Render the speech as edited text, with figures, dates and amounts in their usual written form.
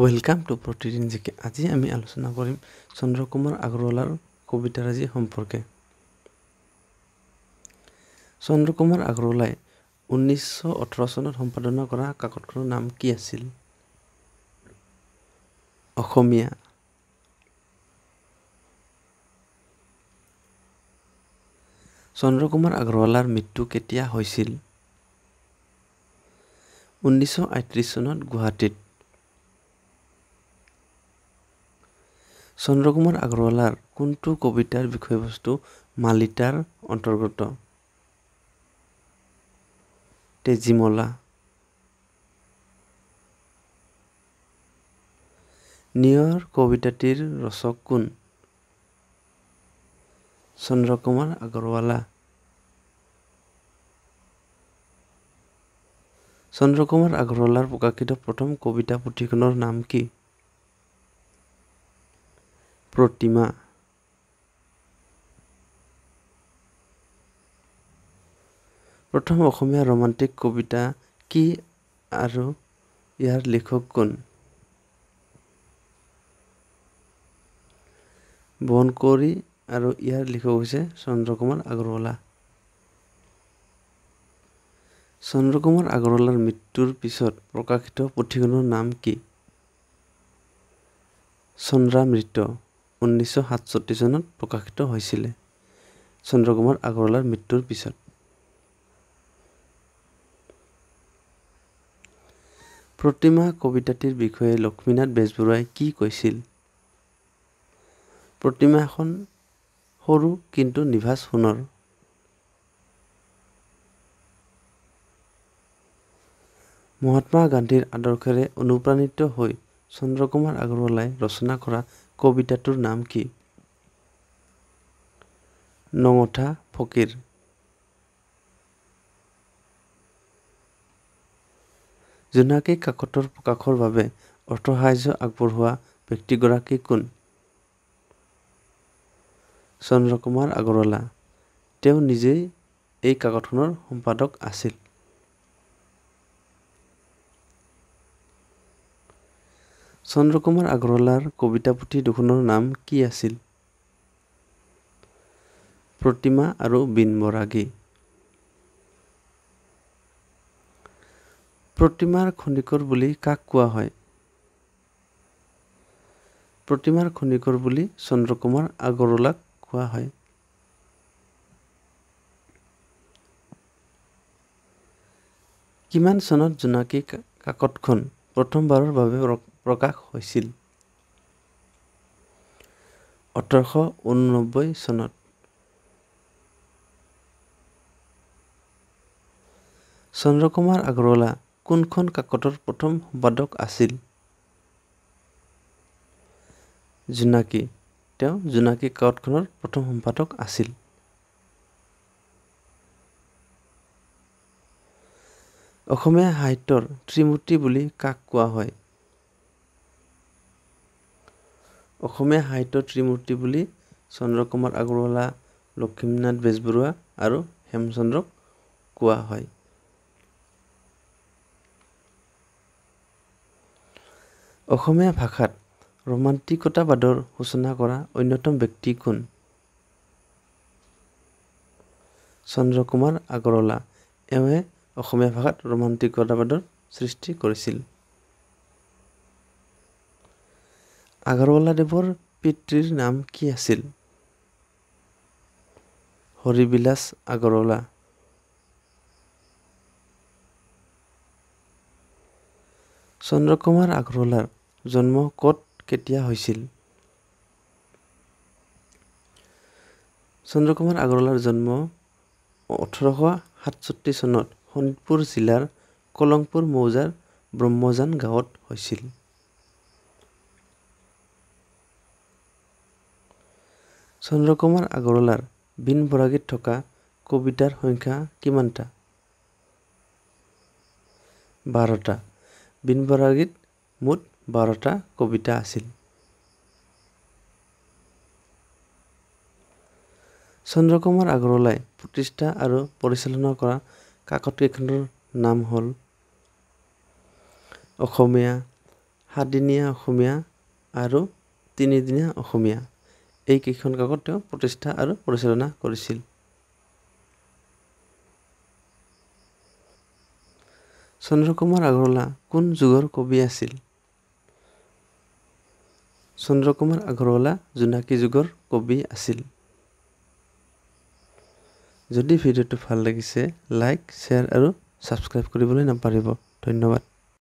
Welcome to প্ৰতিদিন জিকে। আজি আমি আলোচনা কৰিম চন্দ্ৰ কুমাৰ আগৰওয়ালাৰ কবিতাৰাজি সম্পৰ্কে। চন্দ্ৰ কুমাৰ আগৰওয়ালাই 1918 সনত সম্পাদনা কৰা কাকতখনৰ নাম কি আছিল? অসমীয়া। চন্দ্ৰ কুমাৰ আগৰওয়ালাৰ মৃত্যু কেতিয়া হৈছিল? 1938 সনত গুৱাহাটীত। চন্দ্ৰ কুমাৰ আগৰওয়ালাৰ কোনটো কবিতাৰ বিষয়বস্তু মালিতাৰ অন্তৰ্গত? তেজিমলা। নিয়ৰ কবিতাটিৰ ৰচক কোন? চন্দ্ৰ কুমাৰ আগৰওয়ালা। চন্দ্ৰ কুমাৰ আগৰওয়ালাৰ প্ৰকাশিত প্ৰথম কবিতা পুথিখনৰ নাম কি? প্ৰতিমা। প্ৰথম অসমীয়া ৰোমান্টিক কবিতা কি আৰু ইয়াৰ লেখক কোন? বনকৰি আৰু ইয়াৰ লেখক হৈছে চন্দ্ৰ কুমাৰ আগৰৱালা। চন্দ্ৰ কুমাৰ আগৰৱালাৰ মৃত্যুৰ পিছত প্ৰকাশিত পুথিখনৰ নাম কি? চন্দ্ৰামৃত। 1967 চনত প্ৰকাশিত হয়েছিল। চন্দ্ৰ কুমাৰ আগৰওয়ালাৰ মৃত্যুৰ পিছত প্ৰতিমা কবিতাটিৰ বিষয়ে লক্ষ্মীনাথ বেজবৰুৱাই কি কৈছিল? প্ৰতিমা এখন সৰু কিন্তু নিভাঁজ সোণৰ। মহাত্মা গান্ধীৰ আদৰ্শৰে অনুপ্ৰাণিত হৈ চন্দ্ৰ কুমাৰ আগৰওয়ালাই ৰচনা কৰা কবিতাটোৰ নাম কি? নঙঠা ফকিৰ। জোনাকী কাকতৰ প্ৰকাশৰ বাবে অৰ্থ সাহায্য আগবঢ়োৱা ব্যক্তিগৰাকী কোন? চন্দ্ৰ কুমাৰ আগৰৱালা। তেওঁ নিজেই এই কাকতখনৰ সম্পাদক আছিল। চন্দ্ৰ কুমাৰ আগৰওয়ালাৰ কবিতা পুথি দুখনৰ নাম কি আছিল? প্ৰতিমা আৰু বিনবৰাগী। প্ৰতিমাৰ খনিকৰ বুলি কাক কোৱা হয়? প্ৰতিমাৰ খনিকৰ বুলি চন্দ্ৰ কুমাৰ আগৰৱালাক কোৱা হয়। কিমান চনত জোনাকী কাকতখন প্ৰথমবাৰৰ বাবে প্ৰকাশ হৈছিল? 1889 চনত। চন্দ্ৰ কুমাৰ আগৰৱালা কোনখন কাকতৰ প্ৰথম সম্পাদক আছিল? জোনাকী। তেওঁ জোনাকী কাকতখনৰ প্ৰথম সম্পাদক আছিল। অসমীয়া সাহিত্যৰ ত্ৰিমূৰ্তি বুলি কাক কোৱা হয়? অসমীয়া সাহিত্যৰ ত্ৰিমূৰ্তি বুলি চন্দ্ৰ কুমাৰ আগৰৱালা, লক্ষ্মীনাথ বেজবৰুৱা আৰু হেমচন্দ্ৰক কোৱা হয়। অসমীয়া ভাষাত ৰোমান্টিকতাবাদৰ সূচনা কৰা অন্যতম ব্যক্তি কোন? চন্দ্ৰ কুমাৰ আগৰৱালা। এওঁৱে অসমীয়া ভাষাত ৰোমান্টিকতাবাদৰ সৃষ্টি কৰিছিল। আগৰৱালাদেৱৰ পিতৃৰ নাম কি আছিল? হৰিবিলাস আগৰৱালা। চন্দ্ৰ কুমাৰ আগৰৱালাৰ জন্ম ক'ত কেতিয়া হৈছিল? চন্দ্ৰ কুমাৰ আগৰৱালাৰ জন্ম 1867 চনত শোণিতপুৰ জিলাৰ কলংপুৰ মৌজাৰ ব্ৰহ্মজান গাঁৱত হৈছিল। চন্দ্ৰ কুমাৰ আগৰৱালাৰ বিনবৰাগীত থকা কবিতাৰ সংখ্যা কিমানটা? 12টা। বিনবৰাগীত মুঠ 12টা কবিতা আছিল। চন্দ্ৰ কুমাৰ আগৰৱালাই প্ৰতিষ্ঠা আৰু পৰিচালনা কৰা কাকতকেইখনৰ নাম হ'ল অসমীয়া, সাতদিনীয়া অসমীয়া আৰু তিনিদিনীয়া অসমীয়া এই কেইখন কাকত তেওঁ প্ৰতিষ্ঠা আৰু পৰিচালনা কৰিছিল। চন্দ্ৰ কুমাৰ আগৰৱালা কোন যুগৰ কবি আছিল? চন্দ্ৰ কুমাৰ আগৰৱালা জোনাকী যুগৰ কবি আছিল। যদি ভিডিওটো ভাল লাগিছে লাইক, শ্বেয়াৰ আৰু ছাবস্ক্ৰাইব কৰিবলৈ নাপাহৰিব। ধন্যবাদ।